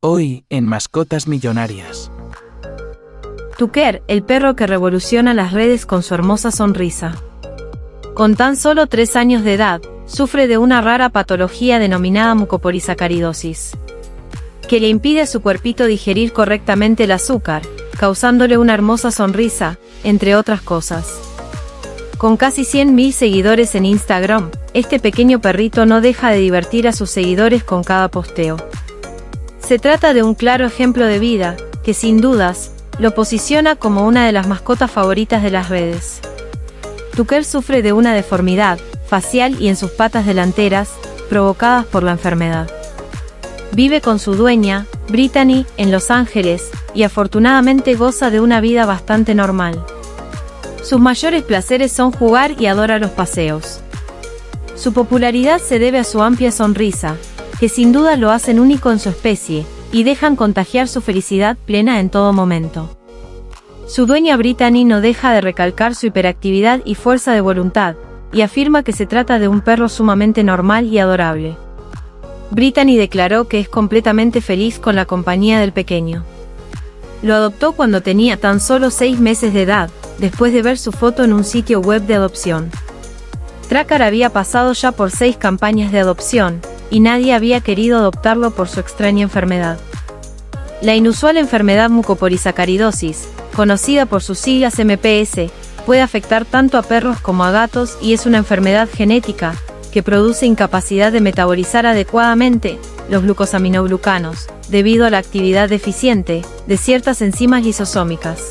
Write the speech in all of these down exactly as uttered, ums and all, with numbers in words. Hoy, en Mascotas Millonarias. Tucker, el perro que revoluciona las redes con su hermosa sonrisa. Con tan solo tres años de edad, sufre de una rara patología denominada mucopolysaccharidosis, que le impide a su cuerpito digerir correctamente el azúcar, causándole una hermosa sonrisa, entre otras cosas. Con casi cien mil seguidores en Instagram, este pequeño perrito no deja de divertir a sus seguidores con cada posteo. Se trata de un claro ejemplo de vida, que sin dudas, lo posiciona como una de las mascotas favoritas de las redes. Tucker sufre de una deformidad facial y en sus patas delanteras, provocadas por la enfermedad. Vive con su dueña, Brittany, en Los Ángeles, y afortunadamente goza de una vida bastante normal. Sus mayores placeres son jugar y adora los paseos. Su popularidad se debe a su amplia sonrisa, que sin duda lo hacen único en su especie, y dejan contagiar su felicidad plena en todo momento. Su dueña Brittany no deja de recalcar su hiperactividad y fuerza de voluntad, y afirma que se trata de un perro sumamente normal y adorable. Brittany declaró que es completamente feliz con la compañía del pequeño. Lo adoptó cuando tenía tan solo seis meses de edad, después de ver su foto en un sitio web de adopción. Tucker había pasado ya por seis campañas de adopción, y nadie había querido adoptarlo por su extraña enfermedad. La inusual enfermedad mucopolysaccharidosis, conocida por sus siglas M P S, puede afectar tanto a perros como a gatos y es una enfermedad genética, que produce incapacidad de metabolizar adecuadamente los glucosaminoglucanos, debido a la actividad deficiente de ciertas enzimas lisosómicas.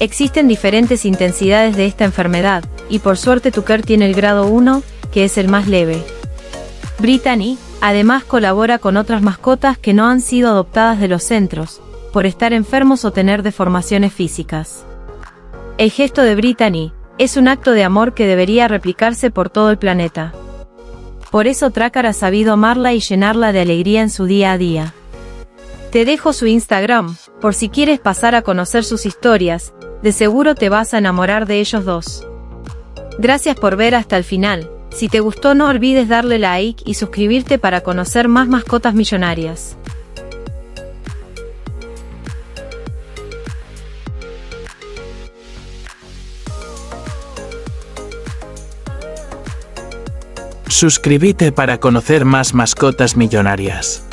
Existen diferentes intensidades de esta enfermedad, y por suerte Tucker tiene el grado uno, que es el más leve. Brittany, además, colabora con otras mascotas que no han sido adoptadas de los centros, por estar enfermos o tener deformaciones físicas. El gesto de Brittany es un acto de amor que debería replicarse por todo el planeta. Por eso Tucker ha sabido amarla y llenarla de alegría en su día a día. Te dejo su Instagram, por si quieres pasar a conocer sus historias, de seguro te vas a enamorar de ellos dos. Gracias por ver hasta el final. Si te gustó, no olvides darle like y suscribirte para conocer más mascotas millonarias. Suscríbete para conocer más mascotas millonarias.